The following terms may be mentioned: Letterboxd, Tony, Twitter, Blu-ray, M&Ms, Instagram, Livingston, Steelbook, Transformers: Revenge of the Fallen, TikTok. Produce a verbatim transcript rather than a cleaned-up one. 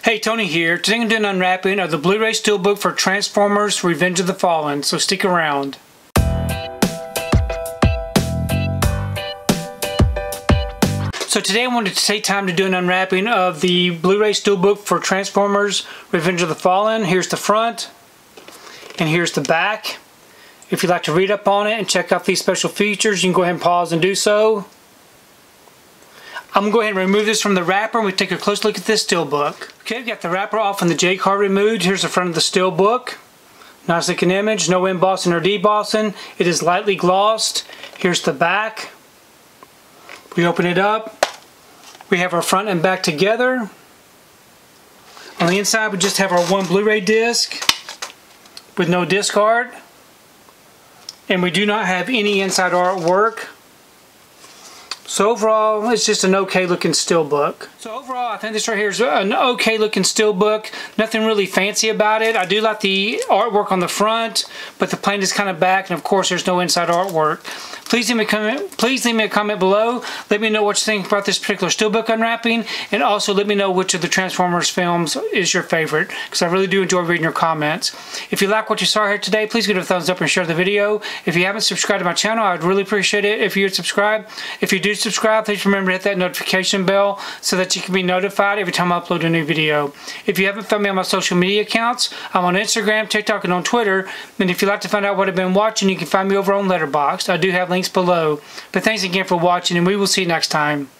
Hey, Tony here. Today I'm doing an unwrapping of the Blu-ray Steelbook for Transformers: Revenge of the Fallen, so stick around. So today I wanted to take time to do an unwrapping of the Blu-ray Steelbook for Transformers: Revenge of the Fallen. Here's the front, and here's the back. If you'd like to read up on it and check out these special features, you can go ahead and pause and do so. I'm going to go ahead and remove this from the wrapper and we take a close look at this steelbook. Okay, we've got the wrapper off and the J card removed. Here's the front of the steelbook. Nice looking image, no embossing or debossing. It is lightly glossed. Here's the back. We open it up. We have our front and back together. On the inside we just have our one Blu-ray disc with no discard. And we do not have any inside artwork. So overall, it's just an okay looking steelbook. So overall, I think this right here is an okay looking steelbook. Nothing really fancy about it. I do like the artwork on the front, but the plane is kind of back, and of course there's no inside artwork. Please leave me a comment, please leave me a comment below. Let me know what you think about this particular steelbook unwrapping, and also let me know which of the Transformers films is your favorite, because I really do enjoy reading your comments. If you like what you saw here today, please give it a thumbs up and share the video. If you haven't subscribed to my channel, I would really appreciate it if you would subscribe. If you do subscribe, please remember to hit that notification bell so that you can be notified every time I upload a new video. If you haven't found me on my social media accounts, I'm on Instagram, TikTok, and on Twitter. And if you'd like to find out what I've been watching, you can find me over on Letterboxd. I do have links below. But thanks again for watching, and we will see you next time.